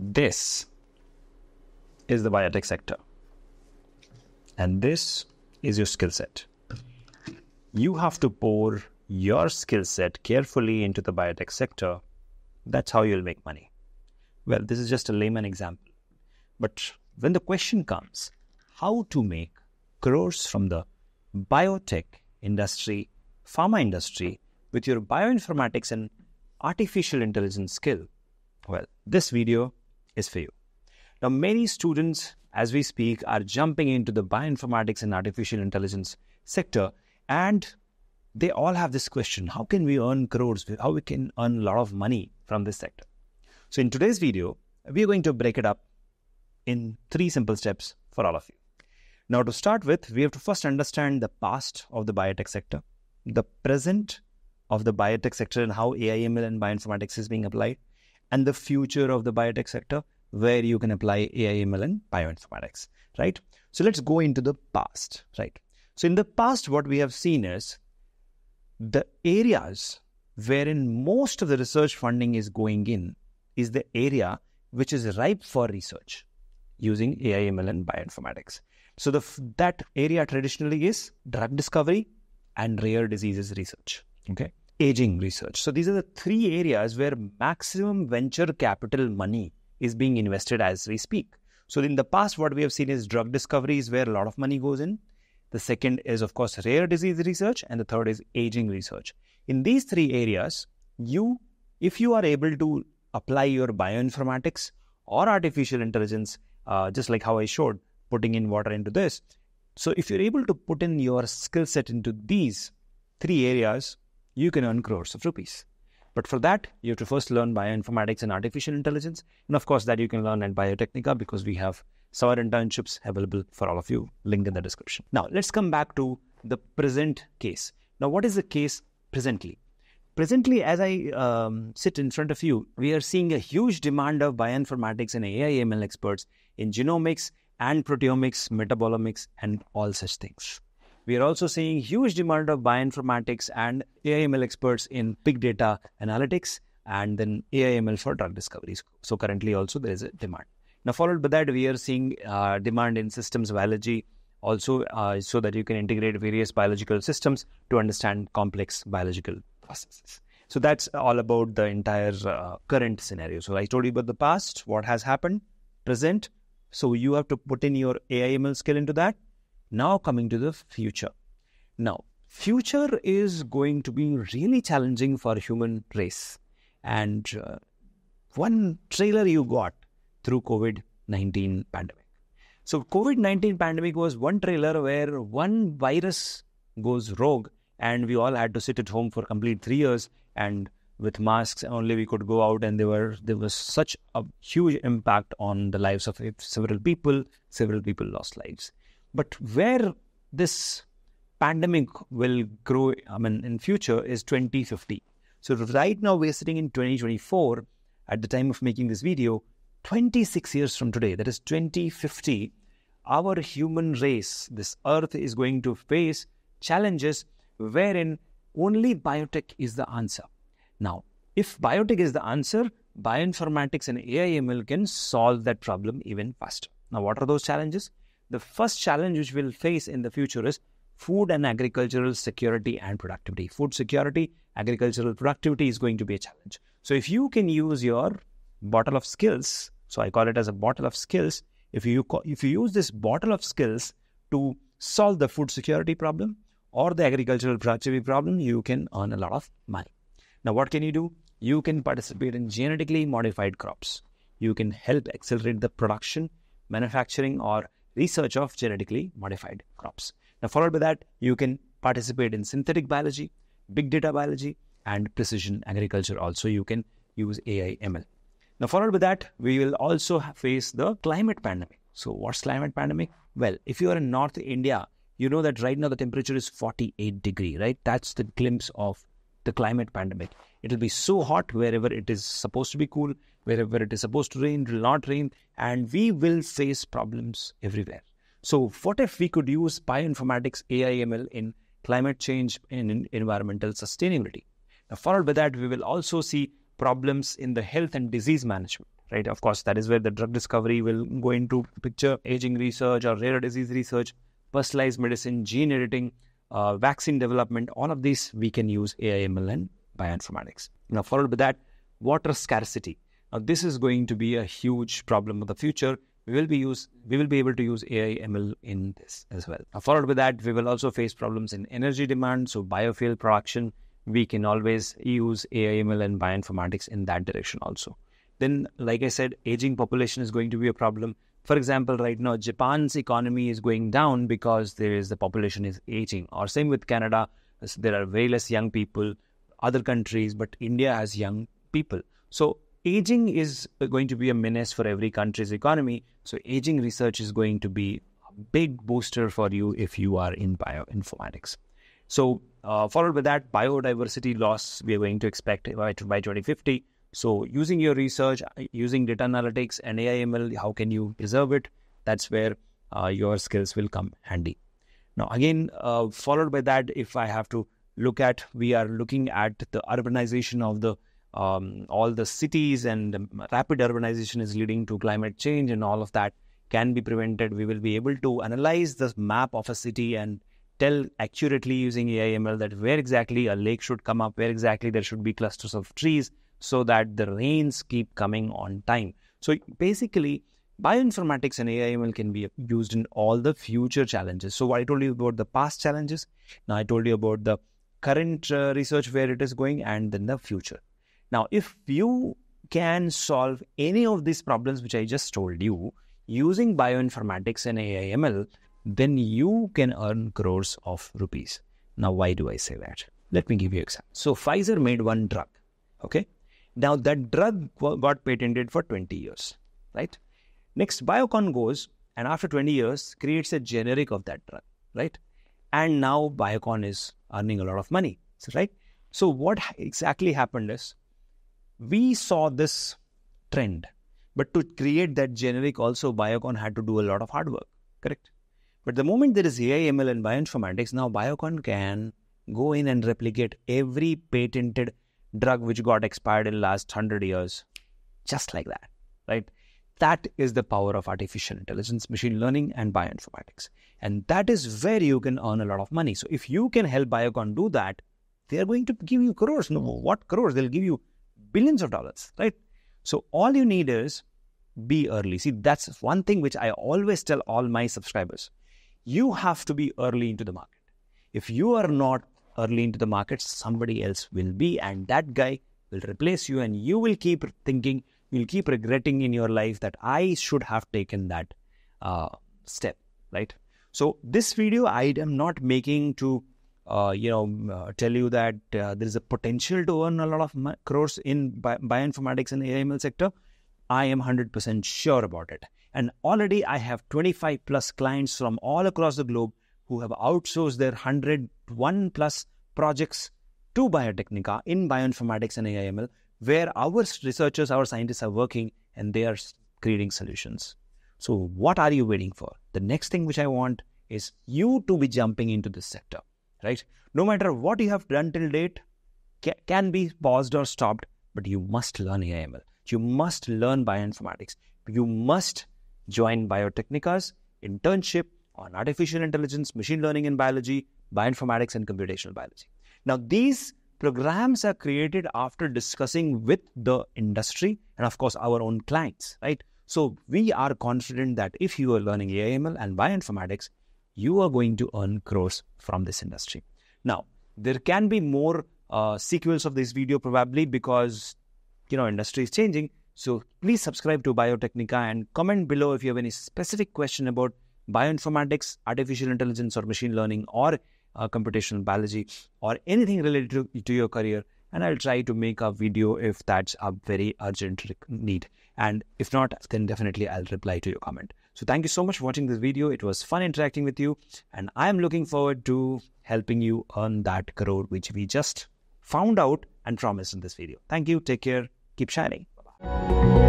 This is the biotech sector, and this is your skill set. You have to pour your skill set carefully into the biotech sector. That's how you'll make money. Well, this is just a layman example. But when the question comes, how to make crores from the biotech industry, pharma industry, with your bioinformatics and artificial intelligence skill, well, this video is for you. Now, many students, as we speak, are jumping into the bioinformatics and artificial intelligence sector, and they all have this question: how can we earn crores? How we can earn a lot of money from this sector? So in today's video, we are going to break it up in 3 simple steps for all of you. Now, to start with, we have to first understand the past of the biotech sector, the present of the biotech sector and how AI, ML and bioinformatics is being applied, and the future of the biotech sector, where you can apply AI, ML and bioinformatics, right? So let's go into the past, right? So in the past, what we have seen is the areas wherein most of the research funding is going in is the area which is ripe for research using AI, ML and bioinformatics. So that area traditionally is drug discovery and rare diseases research, okay? Aging research. So these are the 3 areas where maximum venture capital money is being invested as we speak. So in the past, what we have seen is drug discovery is where a lot of money goes in. The second is, of course, rare disease research. And the third is aging research. In these 3 areas, if you are able to apply your bioinformatics or artificial intelligence, just like how I showed, putting in water into this. So if you're able to put in your skill set into these 3 areas, you can earn crores of rupees. But for that, you have to first learn bioinformatics and artificial intelligence. And of course, that you can learn at Biotecnika, because we have summer internships available for all of you, linked in the description. Now, let's come back to the present case. Now, what is the case presently? Presently, as I sit in front of you, we are seeing a huge demand of bioinformatics and AI ML experts in genomics and proteomics, metabolomics, and all such things. We are also seeing huge demand of bioinformatics and AI ML experts in big data analytics, and then AI ML for drug discoveries. So currently also there is a demand. Now followed by that, we are seeing demand in systems biology also, so that you can integrate various biological systems to understand complex biological processes. So that's all about the entire current scenario. So I told you about the past, what has happened, present. So you have to put in your AI ML skill into that. Now coming to the future. Now, future is going to be really challenging for human race. And one trailer you got through COVID-19 pandemic. So COVID-19 pandemic was one trailer where one virus goes rogue and we all had to sit at home for complete 3 years, and with masks only we could go out, and there was such a huge impact on the lives of several people lost lives. But where this pandemic will grow, in future, is 2050. So right now we're sitting in 2024. At the time of making this video, 26 years from today, that is 2050, our human race, this earth, is going to face challenges wherein only biotech is the answer. Now, if biotech is the answer, bioinformatics and AI ML can solve that problem even faster. Now, what are those challenges? The first challenge which we'll face in the future is food and agricultural security and productivity. Food security, agricultural productivity is going to be a challenge. So if you can use your bottle of skills, so I call it as a bottle of skills, if you use this bottle of skills to solve the food security problem or the agricultural productivity problem, you can earn a lot of money. Now, what can you do? You can participate in genetically modified crops. You can help accelerate the production, manufacturing, or research of genetically modified crops. Now, followed by that, you can participate in synthetic biology, big data biology, and precision agriculture. Also, you can use AI ML. Now, followed by that, we will also face the climate pandemic. So what's climate pandemic? Well, if you are in North India, you know that right now the temperature is 48 degrees, right? That's the glimpse of the climate pandemic. It'll be so hot wherever it is supposed to be cool, wherever it is supposed to rain, it will not rain, and we will face problems everywhere. So what if we could use bioinformatics, AI, ML in climate change and in environmental sustainability? Now, followed by that, we will also see problems in the health and disease management. right? Of course, that is where the drug discovery will go into picture, aging research or rare disease research, personalized medicine, gene editing, vaccine development. All of these we can use AI, ML and bioinformatics. Now, followed by that, water scarcity. Now, this is going to be a huge problem of the future. We will be able to use AI, ML in this as well. Now, followed by that, we will also face problems in energy demand. So biofuel production, we can always use AI, ML and bioinformatics in that direction also. Then, like I said, aging population is going to be a problem. For example, right now, Japan's economy is going down because the population is aging. Or same with Canada, there are way less young people, other countries, but India has young people. So aging is going to be a menace for every country's economy. So aging research is going to be a big booster for you if you are in bioinformatics. So followed by that, biodiversity loss we are going to expect by 2050. So using your research, using data analytics and AI ML, how can you preserve it? That's where your skills will come handy. Now, again, followed by that, if I have to look at, we are looking at the urbanization of the all the cities, and the rapid urbanization is leading to climate change, and all of that can be prevented. We will be able to analyze the map of a city and tell accurately using AI ML that where exactly a lake should come up, where exactly there should be clusters of trees, so that the rains keep coming on time. So basically, bioinformatics and AI ML can be used in all the future challenges. So I told you about the past challenges. Now I told you about the current research, where it is going, and then the future. Now, if you can solve any of these problems which I just told you using bioinformatics and AI ML, then you can earn crores of rupees. Now, why do I say that? Let me give you an example. So Pfizer made one drug, okay? Now, that drug got patented for 20 years, right? Next, Biocon goes and after 20 years creates a generic of that drug, right? And now Biocon is earning a lot of money, right? So what exactly happened is, we saw this trend, but to create that generic also, Biocon had to do a lot of hard work, correct? But the moment there is AI, ML and bioinformatics, now Biocon can go in and replicate every patented drug which got expired in the last 100 years, just like that, right? That is the power of artificial intelligence, machine learning and bioinformatics. And that is where you can earn a lot of money. So if you can help Biocon do that, they're going to give you crores. No, what crores? They'll give you billions of dollars, right? So all you need is be early. See, that's one thing which I always tell all my subscribers. You have to be early into the market. If you are not early into the market, somebody else will be, and that guy will replace you, and you will keep thinking, you'll keep regretting in your life that I should have taken that step, right? So this video I am not making to tell you that there is a potential to earn a lot of crores in bioinformatics and AI ML sector. I am 100% sure about it. And already I have 25 plus clients from all across the globe who have outsourced their 101 plus projects to Biotecnika in bioinformatics and AI ML, where our researchers, our scientists are working and they are creating solutions. So what are you waiting for? The next thing which I want is you to be jumping into this sector, right? No matter what you have done till date, can be paused or stopped, but you must learn AI ML. You must learn bioinformatics. You must join Biotechnika's internship on artificial intelligence, machine learning and biology, bioinformatics and computational biology. Now, these programs are created after discussing with the industry and of course our own clients, right? So we are confident that if you are learning AI ML and bioinformatics, you are going to earn crores from this industry. Now, there can be more sequels of this video probably because, you know, industry is changing. So please subscribe to Biotecnika and comment below if you have any specific question about bioinformatics, artificial intelligence or machine learning or computational biology or anything related to your career. And I'll try to make a video if that's a very urgent need. And if not, then definitely I'll reply to your comment. So thank you so much for watching this video. It was fun interacting with you. And I'm looking forward to helping you earn that crore which we just found out and promised in this video. Thank you. Take care. Keep shining. Bye-bye.